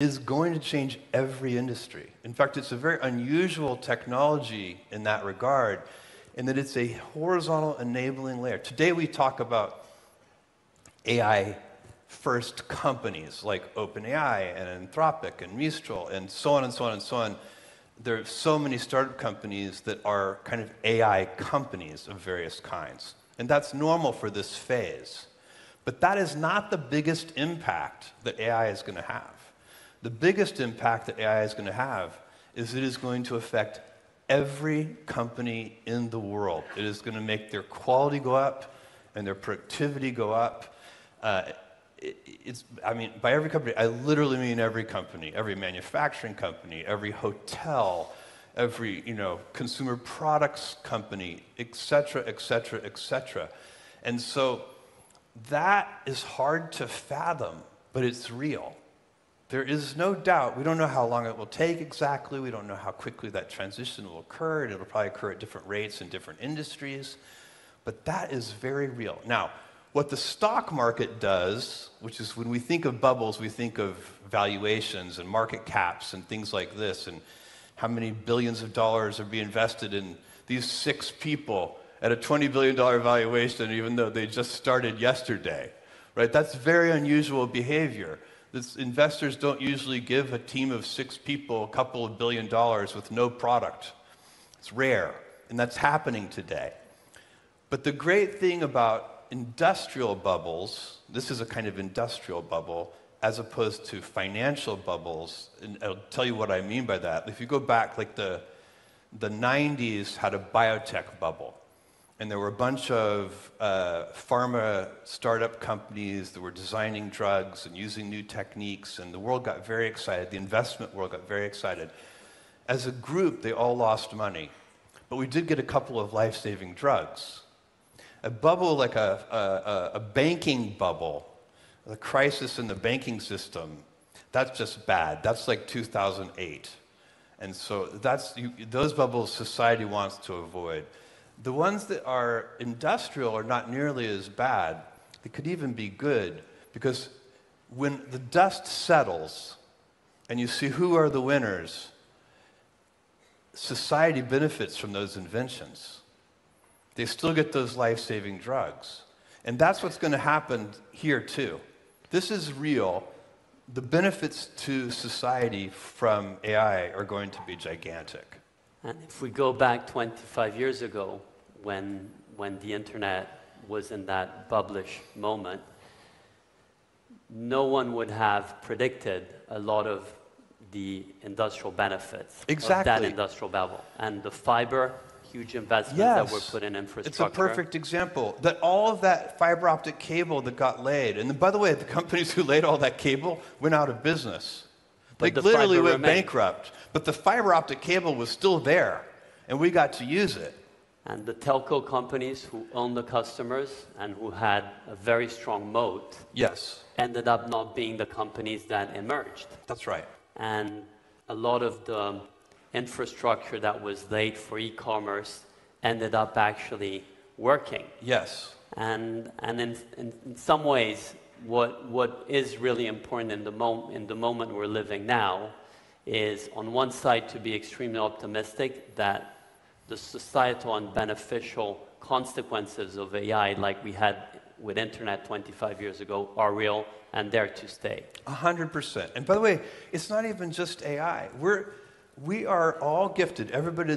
is going to change every industry. In fact, it's a very unusual technology in that regard, in that it's a horizontal enabling layer. Today we talk about AI-first companies like OpenAI and Anthropic and Mistral and so on and so on and so on. There are so many startup companies that are kind of AI companies of various kinds. And that's normal for this phase. But that is not the biggest impact that AI is going to have. The biggest impact that AI is going to have is it is going to affect every company in the world. It is going to make their quality go up and their productivity go up. I mean, by every company, I literally mean every company, every manufacturing company, every hotel, every consumer products company, et cetera, et cetera, et cetera. And so that is hard to fathom, but it's real. There is no doubt. We don't know how long it will take exactly. We don't know how quickly that transition will occur. It'll probably occur at different rates in different industries. But that is very real. Now, what the stock market does, which is when we think of bubbles, we think of valuations and market caps and things like this, and how many billions of dollars are being invested in these 6 people at a $20 billion valuation, even though they just started yesterday. Right? That's very unusual behavior. Investors don't usually give a team of 6 people a couple of $1 billion with no product. It's rare, and that's happening today. But the great thing about industrial bubbles, this is a kind of industrial bubble, as opposed to financial bubbles, and I'll tell you what I mean by that. If you go back, like the 90s had a biotech bubble. And there were a bunch of pharma startup companies that were designing drugs and using new techniques, and the world got very excited. The investment world got very excited. As a group, they all lost money. But we did get a couple of life-saving drugs. A bubble like a banking bubble, the crisis in the banking system, that's just bad. That's like 2008. And so those bubbles society wants to avoid. The ones that are industrial are not nearly as bad. They could even be good, because when the dust settles and you see who are the winners, society benefits from those inventions. They still get those life-saving drugs. And that's what's going to happen here, too. This is real. The benefits to society from AI are going to be gigantic. And if we go back 25 years ago, when the internet was in that bubblish moment, no one would have predicted a lot of the industrial benefits of that industrial bubble. And the fiber, huge investments that were put in infrastructure. It's a perfect example. That all of that fiber optic cable that got laid, and by the way, the companies who laid all that cable went out of business. They literally went bankrupt, but the fiber optic cable was still there, and we got to use it. And the telco companies who owned the customers and who had a very strong moat ended up not being the companies that emerged. That's right. And a lot of the infrastructure that was laid for e-commerce ended up actually working. Yes. And in some ways, what is really important in the moment we're living now is, on one side, to be extremely optimistic that the societal and beneficial consequences of AI, like we had with internet 25 years ago, are real and there to stay. 100%. And by the way, it's not even just AI. We are all gifted. Everybody in